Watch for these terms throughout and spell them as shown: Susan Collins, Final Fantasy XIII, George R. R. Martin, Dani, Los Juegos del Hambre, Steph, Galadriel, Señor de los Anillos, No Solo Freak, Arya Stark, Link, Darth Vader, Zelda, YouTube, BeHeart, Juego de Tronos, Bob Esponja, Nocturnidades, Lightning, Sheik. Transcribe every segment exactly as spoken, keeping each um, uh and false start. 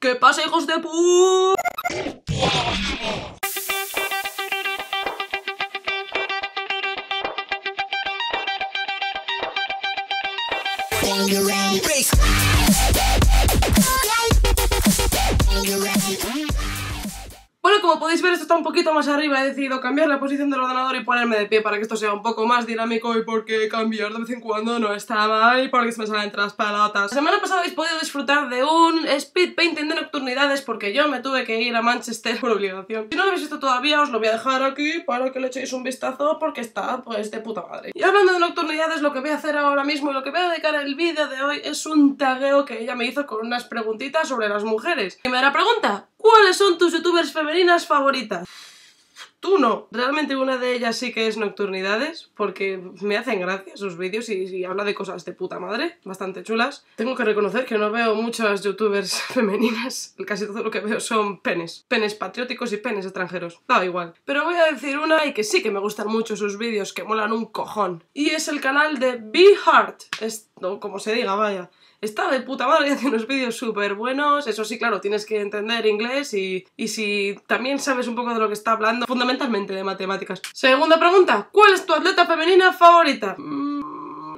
¿Qué pasa, hijos de pu...? Bueno, como podéis ver, esto está un poquito más arriba. He decidido cambiar la posición del ordenador y ponerme de pie para que esto sea un poco más dinámico, y porque cambiar de vez en cuando no está mal, porque se me salen tras pelotas. La semana pasada habéis podido disfrutar de un speed painting de Nocturnidades, porque yo me tuve que ir a Manchester por obligación. Si no lo habéis visto todavía, os lo voy a dejar aquí para que le echéis un vistazo, porque está pues de puta madre. Y hablando de Nocturnidades, lo que voy a hacer ahora mismo y lo que voy a dedicar el vídeo de hoy es un tagueo que ella me hizo con unas preguntitas sobre las mujeres. Primera pregunta: ¿cuáles son tus youtubers femeninas favoritas? Tú no. Realmente una de ellas sí que es Nocturnidades, porque me hacen gracia sus vídeos y, y habla de cosas de puta madre, bastante chulas. Tengo que reconocer que no veo muchas youtubers femeninas, casi todo lo que veo son penes. Penes patrióticos y penes extranjeros, da igual. Pero voy a decir una y que sí que me gustan mucho sus vídeos, que molan un cojón. Y es el canal de BeHeart, es, no, como se diga, vaya. Está de puta madre y hace unos vídeos súper buenos. Eso sí, claro, tienes que entender inglés y, y si también sabes un poco de lo que está hablando, fundamentalmente de matemáticas. Segunda pregunta: ¿cuál es tu atleta femenina favorita? Mm,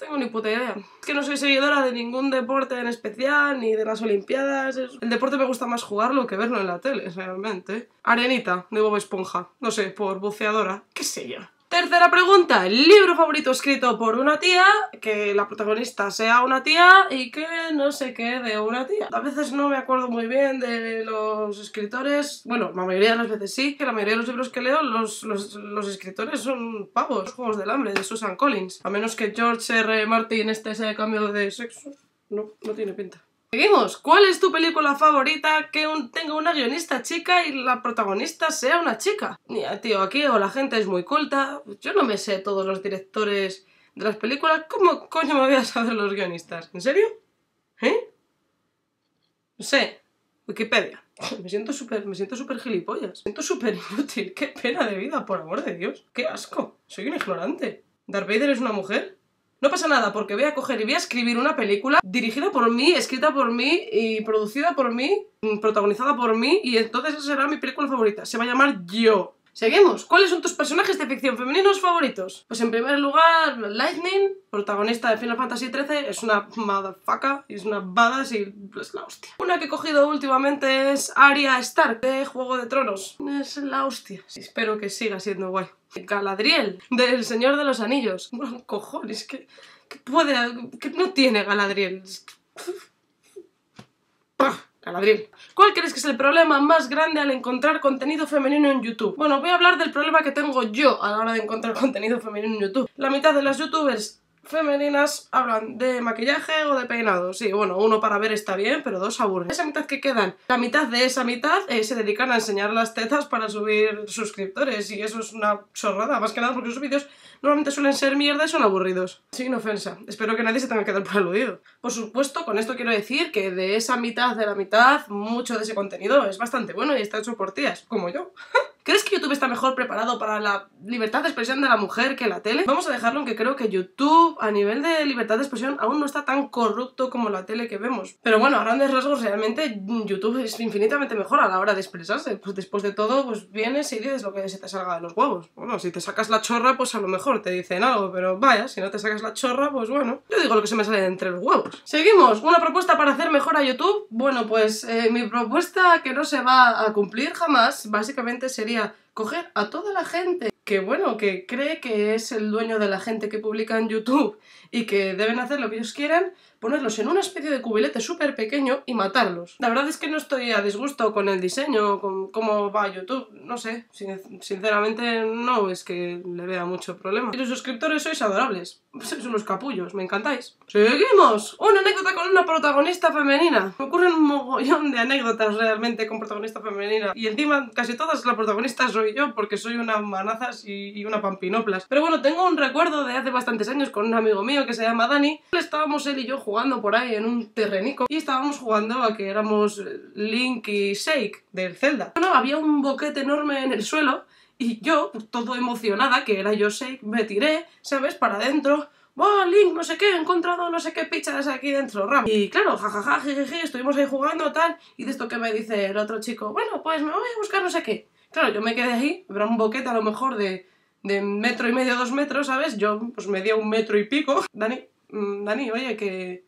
tengo ni puta idea. Es que no soy seguidora de ningún deporte en especial, ni de las olimpiadas. Eso. El deporte me gusta más jugarlo que verlo en la tele, realmente. Arenita, de Bob Esponja. No sé, por buceadora, qué sé yo. Tercera pregunta: el libro favorito escrito por una tía, que la protagonista sea una tía y que no se quede una tía. A veces no me acuerdo muy bien de los escritores, bueno, la mayoría de las veces sí, que la mayoría de los libros que leo, los, los, los escritores son pavos. Los Juegos del Hambre, de Susan Collins. A menos que George R R Martin este se haya cambiado de sexo, no, no tiene pinta. Seguimos. ¿Cuál es tu película favorita que un, tenga una guionista chica y la protagonista sea una chica? Mira, tío, aquí o la gente es muy culta. Yo no me sé todos los directores de las películas. ¿Cómo coño me voy a saber los guionistas? ¿En serio? ¿Eh? No sé. Wikipedia. Me siento súper, me siento súper gilipollas. Me siento súper inútil. Qué pena de vida, por amor de Dios. Qué asco. Soy un ignorante. ¿Darth Vader es una mujer? No pasa nada, porque voy a coger y voy a escribir una película dirigida por mí, escrita por mí y producida por mí, protagonizada por mí, y entonces esa será mi película favorita. Se va a llamar Yo. Seguimos. ¿Cuáles son tus personajes de ficción femeninos favoritos? Pues en primer lugar, Lightning, protagonista de Final Fantasy trece, es una motherfucker, es una badass y es la hostia. Una que he cogido últimamente es Arya Stark, de Juego de Tronos. Es la hostia. Espero que siga siendo guay. Galadriel, del Señor de los Anillos. Bueno, cojones, que, que puede... que no tiene Galadriel. Galadriel. ¿Cuál crees que es el problema más grande al encontrar contenido femenino en YouTube? Bueno, voy a hablar del problema que tengo yo a la hora de encontrar contenido femenino en YouTube. La mitad de las youtubers femeninas hablan de maquillaje o de peinado. Sí, bueno, uno para ver está bien, pero dos aburren. Esa mitad que quedan, la mitad de esa mitad eh, se dedican a enseñar las tetas para subir suscriptores, y eso es una chorrada, más que nada porque sus vídeos normalmente suelen ser mierda y son aburridos. Sin ofensa, espero que nadie se tenga que dar por aludido. Por supuesto, con esto quiero decir que de esa mitad de la mitad, mucho de ese contenido es bastante bueno y está hecho por tías, como yo. ¿Crees que YouTube está mejor preparado para la libertad de expresión de la mujer que la tele? Vamos a dejarlo en que creo que YouTube, a nivel de libertad de expresión, aún no está tan corrupto como la tele que vemos. Pero bueno, a grandes rasgos, realmente YouTube es infinitamente mejor a la hora de expresarse. Pues después de todo, pues vienes y dices lo que se te salga de los huevos. Bueno, si te sacas la chorra, pues a lo mejor te dicen algo, pero vaya, si no te sacas la chorra, pues bueno. Yo digo lo que se me sale de entre los huevos. Seguimos. ¿Una propuesta para hacer mejor a YouTube? Bueno, pues eh, mi propuesta, que no se va a cumplir jamás, básicamente sería coger a toda la gente que, bueno, que cree que es el dueño de la gente que publica en YouTube y que deben hacer lo que ellos quieran, ponerlos en una especie de cubilete súper pequeño y matarlos. La verdad es que no estoy a disgusto con el diseño, con cómo va YouTube, no sé, sin sinceramente no es que le vea mucho problema. Y los suscriptores sois adorables, sois unos capullos, me encantáis. ¡Seguimos! Una anécdota con una protagonista femenina. Me ocurren un mogollón de anécdotas realmente con protagonista femenina, y encima casi todas la protagonista soy yo, porque soy una manazas y, y una pampinoplas. Pero bueno, tengo un recuerdo de hace bastantes años con un amigo mío que se llama Dani. Estábamos él y yo jugando jugando por ahí en un terrenico y estábamos jugando a que éramos Link y Sheik del Zelda. Bueno, había un boquete enorme en el suelo y yo, todo emocionada, que era yo Sheik, me tiré, ¿sabes?, para adentro, ¡Oh, Link, no sé qué! He encontrado no sé qué pichas aquí dentro, Ram. Y claro, jajaja, jejeje, estuvimos ahí jugando, tal. Y de esto que me dice el otro chico, bueno, pues me voy a buscar no sé qué. Claro, yo me quedé ahí, habrá un boquete a lo mejor de, de metro y medio, dos metros, ¿sabes? Yo, pues me di a un metro y pico. Dani, mmm, Dani, oye, que...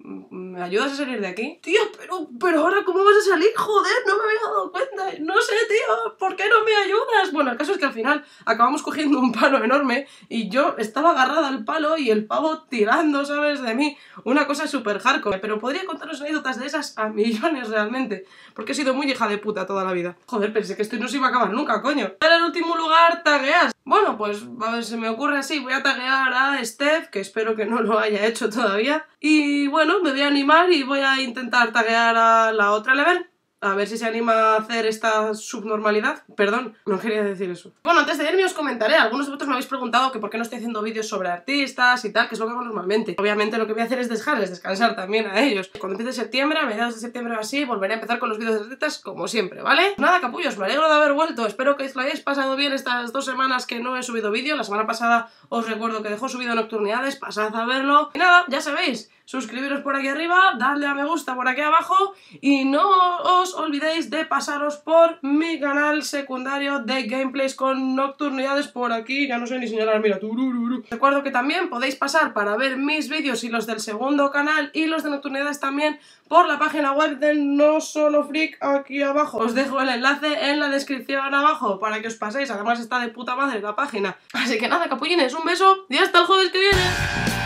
¿me ayudas a salir de aquí? Tío, pero, pero ahora ¿cómo vas a salir? Joder, no me había dado cuenta. No sé, tío, ¿por qué no me ayudas? Bueno, el caso es que al final acabamos cogiendo un palo enorme y yo estaba agarrada al palo y el pavo tirando, ¿sabes? De mí. Una cosa súper hardcore. Pero podría contaros anécdotas de esas a millones realmente, porque he sido muy hija de puta toda la vida. Joder, pensé que esto no se iba a acabar nunca, coño. Para el último lugar, tagueas. Bueno, pues a ver, se me ocurre así. Voy a taguear a Steph, que espero que no lo haya hecho todavía. Y bueno, me voy a animar y voy a intentar taguear a la otra level, a ver si se anima a hacer esta subnormalidad. Perdón, no quería decir eso. Bueno, antes de irme os comentaré, algunos de vosotros me habéis preguntado que por qué no estoy haciendo vídeos sobre artistas y tal, que es lo que hago normalmente. Obviamente lo que voy a hacer es dejarles descansar también a ellos. Cuando empiece septiembre, a mediados de septiembre o así, volveré a empezar con los vídeos de artistas como siempre, ¿vale? Nada, capullos, me alegro de haber vuelto, espero que lo hayáis pasado bien estas dos semanas que no he subido vídeo. La semana pasada os recuerdo que dejó subido Nocturnidades, pasad a verlo. Y nada, ya sabéis, suscribiros por aquí arriba, dadle a me gusta por aquí abajo y no os olvidéis de pasaros por mi canal secundario de gameplays con Nocturnidades por aquí, ya no sé ni señalar, mira, turururu. Recuerdo que también podéis pasar para ver mis vídeos y los del segundo canal y los de Nocturnidades también por la página web de No Solo Freak aquí abajo. Os dejo el enlace en la descripción abajo para que os paséis, además está de puta madre la página. Así que nada, capullines, un beso y hasta el jueves que viene.